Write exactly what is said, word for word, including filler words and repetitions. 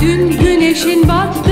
dün güneşin battı.